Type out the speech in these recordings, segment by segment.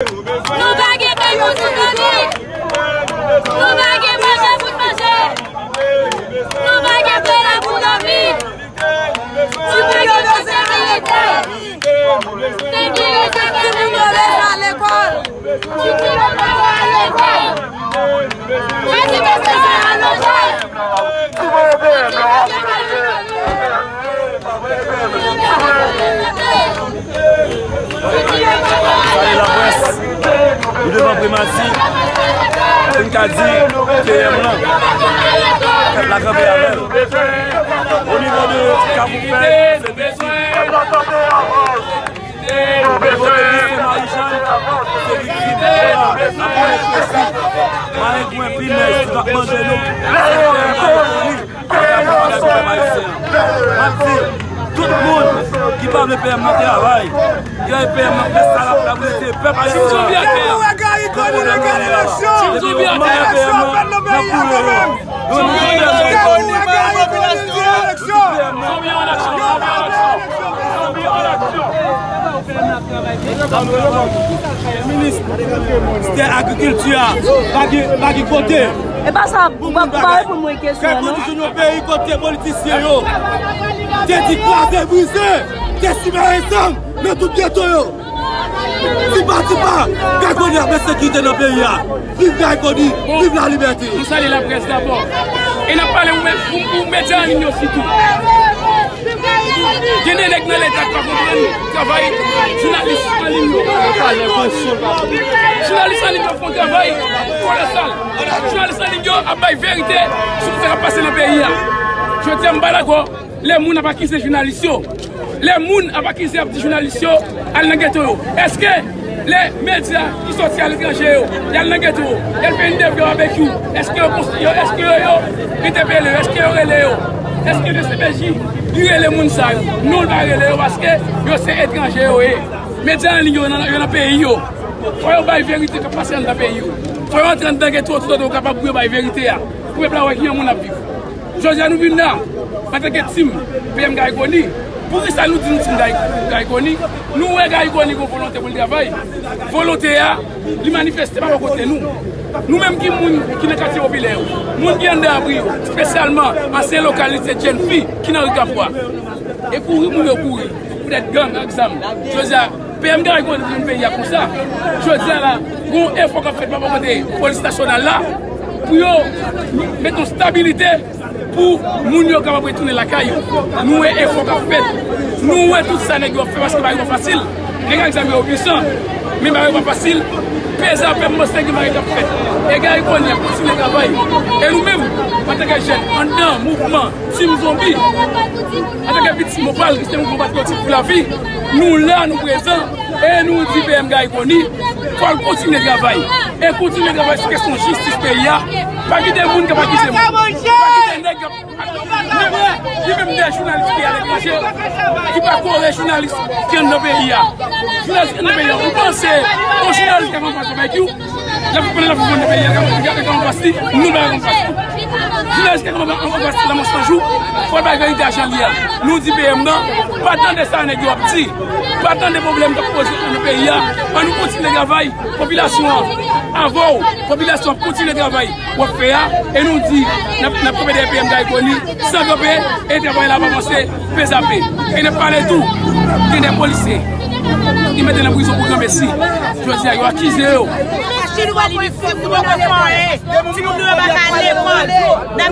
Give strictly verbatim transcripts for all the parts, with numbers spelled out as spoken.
Nous baguons des choses pour manger. Nous baguons manger pour manger. Nous baguons pour la boue d'envie. Nous baguons dans ces réalités. C'est qui les élèves qui violent à l'école? C'est qui les élèves à l'école? C'est qui les élèves à l'hôtel? Tout va bien, non? Tout va bien. Nous devons prématir, une cadille, la grand-mère avec. Au niveau de Caboufel, c'est des soins. Au niveau de l'île Marie-Jean, c'est des guides. Après, pour un prix, tu vas manger nous. Tout le monde qui parle de permettre de travail, qui a permis de salade, la volonté, peuple haïtien. Nous sommes bien clairs. Et pas ça, vous ne pouvez pas répondre à mes questions. Quand nous pays côté politicien, t'es dictateur, t'es brisé, t'es submergé, mais tout bientôt. Si pas, si pas, quand on est avec sécurité dans le pays, vive la économie, vive la liberté. Nous saluons la presse d'abord. Et nous parlons pour mettre en union surtout. Je n'ai pas l'État qui va comprendre, travail, journaliste en ligne, journaliste en ligne font travail pour la salle, journaliste en ligne a pas vérité sur ce qui va passer dans le pays. Je tiens à Balago, les gens n'ont pas quitté les journalistes, les gens n'ont pas quitté les journalistes à l'Anguetto. Est-ce que les médias qui sont à l'étranger, il y a l'Anguetto, il y a le P N D F avec vous, est-ce que ils te payent, est-ce qu'ils relèvent? Est-ce que le C P J, il y a les gens qui nous relèvent parce que c'est étranger. Mais dans le pays, il faut que la vérité qui passe dans le pays. Il faut entrer dans le ghetto, tout le monde est capable de la vérité. Pour que les gens qui nous vivent. Aujourd'hui, nous venons là, en tant que team, P M Gaïkoni. Pour que ça nous dise que Gaïkoni, nous Gaïkoni avons volonté pour le travail. Volonté, il manifeste pas à côté de nous. Nous-mêmes qui sommes dans quartier populaire, nous qui sommes dans l'abri, spécialement dans ces localités de jeunes filles qui n'ont pas de foi. Et pour nous, pour être gang, examen. Je veux dire, P M Gang est un pays comme ça. Je veux dire, là, il faut qu'on fasse pas pour des polices nationales là, pour mettre en stabilité pour nous qui sommes retourner la caille. Nous, il faut qu'on fasse. Nous, tout ça, nous faisons parce que c'est pas facile. Les gangs sont puissants, mais c'est pas facile. Les appels monstres qui m'ont été faits. Les gars, ils vont venir pour le travail. Et nous-mêmes, en tant que jeunes, en tant que mouvement, team zombie, en tant que petit mobile, c'est un mouvement patriotique pour la vie, nous là, nous présents, et nous disons P M Gaïkoni, il faut continuer le travail. Et continuer le travail sur la question de justice pays. Pas qu'il y ait des gens qui ne peuvent pas quitter le monde. Même des journalistes qui sont à l'étranger, qui ne peuvent pas courir les journalistes qui sont dans le pays. Journalistes qui sont dans le pays, vous pensez aux journalistes qui vont passer avec vous. La population de la population du pays, qui vont passer, nous ne vont pas passer. Journalistes qui vont passer dans mon séjour, il faut pas gagner d'argent lié. Nous disons P M non, pas tant de ça, on est petit. Pas tant de problèmes qui posent dans le pays. On nous continue le travail, population avant, population continue le travail. Et nous dit, nous avons des P M Gaïkoni, sans gober, et nous avons avancé, P S A P. Et nous parlons tout, il y a des policiers qui mettent la prison pour nous ici. Je veux dire, ils ont accusé eux. Si nous allons faire pour nous, nous allons faire ça. Je ne vais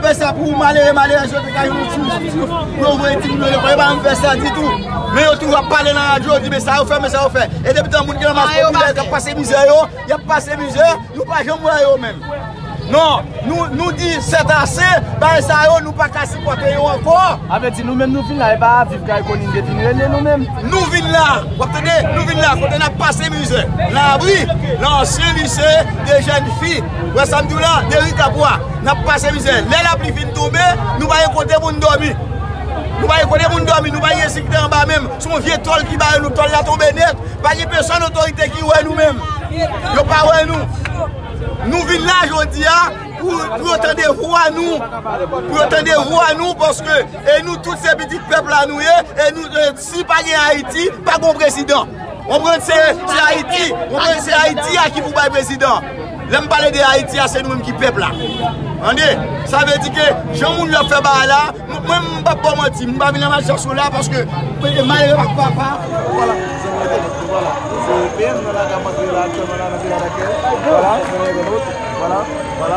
pas faire ça pour malheur et malheur, je ne vais pas faire ça du tout. Mais on va parler dans la radio, on dit mais ça on fait, mais ça on fait. Et depuis que les gens qui ont passé misère, ils ont passé misère, ils ne vont pas jamais eux-mêmes. Non, nous disons c'est assez, ça nous ne pouvons pas supporter encore. Avec nous-mêmes, nous venons là, pas vivre quand nous définissons nous-mêmes. Nous venons là, vous comprenez, nous venons là, quand on a passé misère. L'abri, l'ancien lycée des jeunes filles, le samedi là, des ricapois. N'a pas passé misère. L'air la pluie vient tomber, nous allons côté pour nous dormir. Nous allons côté pour nous dormir, nous allons sécurité en bas même. Son vieux toile qui va nous toile la tomber net, pas de personne d'autorité qui ouais nous-mêmes. Yo pas ouais nous. nous venons là aujourd'hui pour entendre vous à nous. Pour entendre vous à nous parce que et nous, tous ces petits peuples là, nous, et nous, si pas en Haïti, pas bon président. On prend c'est Haïti, on prend c'est Haïti à qui vous baille président. L'aime parler de Haïti, c'est nous-mêmes qui peuple là. Ça veut dire que Jean-Moun l'a fait bah là, moi je ne vais pas mentir, je ne vais pas venir à la chanson là parce que malheureux papa. Voilà. C'est bien dans la gamme de la voilà, voilà, voilà, voilà.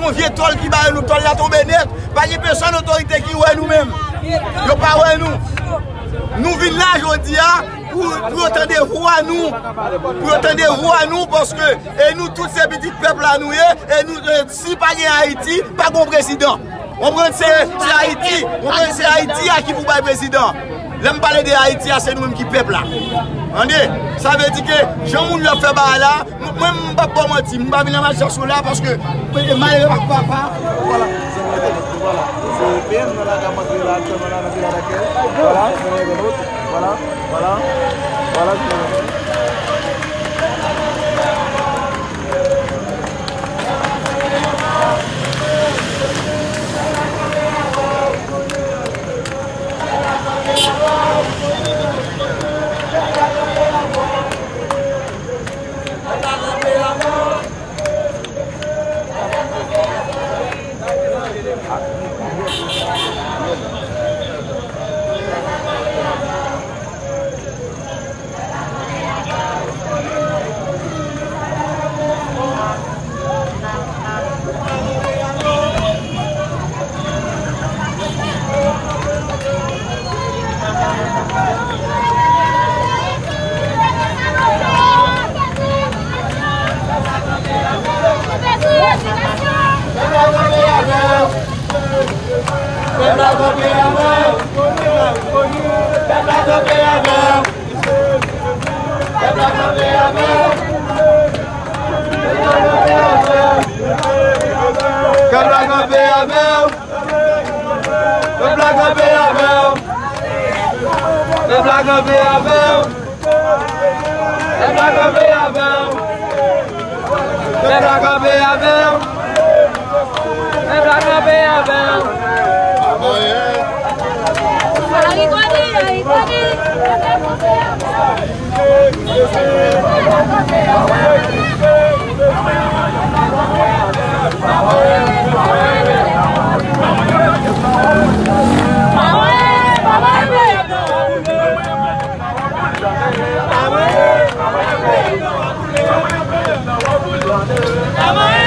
Son vieux tol qui va nous tol la tombe net, pas de personne d'autorité qui est nous-mêmes. Yo pas ouais nous. Nous venons là aujourd'hui pour entendre vous à nous. Pour entendre vous à nous parce que et nous tous ces petits peuples là nous et nous si pas en Haïti, pas bon président. On prend c'est Haïti, on prend c'est Haïti à qui vous baille président. L'aime parler de Haïti, c'est nous-mêmes qui peuple là. Ça veut dire que Jean-Moun l'a fait bah là, moi je ne vais pas mentir, je ne vais pas venir à la chanson là parce que malheureux papa. Voilà. C'est bien dans la gamme de la voilà, voilà, voilà, voilà. Thank you. Amen.